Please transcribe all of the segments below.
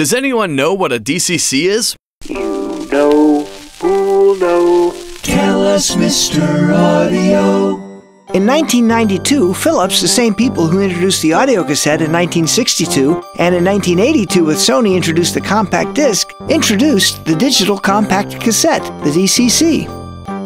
Does anyone know what a DCC is? You know, who know? Tell us, Mr. Audio. In 1992, Philips, the same people who introduced the audio cassette in 1962, and in 1982 with Sony introduced the compact disc, introduced the digital compact cassette, the DCC.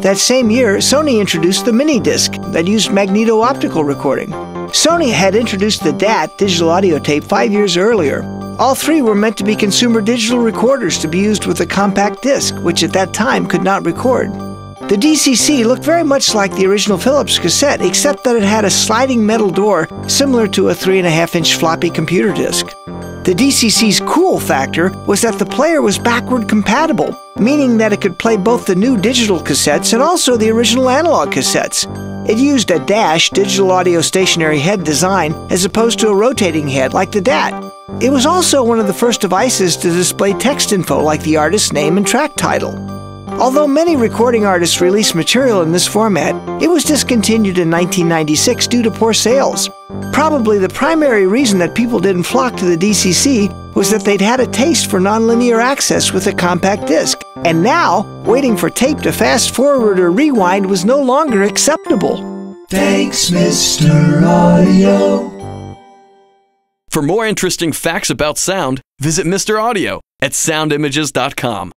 That same year, Sony introduced the Mini Disc that used magneto-optical recording. Sony had introduced the DAT, digital audio tape, 5 years earlier. All three were meant to be consumer digital recorders to be used with a compact disc, which at that time could not record. The DCC looked very much like the original Philips cassette, except that it had a sliding metal door similar to a 3.5-inch floppy computer disk. The DCC's cool factor was that the player was backward compatible, meaning that it could play both the new digital cassettes and also the original analog cassettes. It used a DASH digital audio stationary head design as opposed to a rotating head like the DAT. It was also one of the first devices to display text info like the artist's name and track title. Although many recording artists released material in this format, it was discontinued in 1996 due to poor sales. Probably the primary reason that people didn't flock to the DCC was that they'd had a taste for nonlinear access with a compact disc, and now, waiting for tape to fast-forward or rewind was no longer acceptable. Thanks, Mr. Audio. For more interesting facts about sound, visit Mr. Audio at soundimages.com.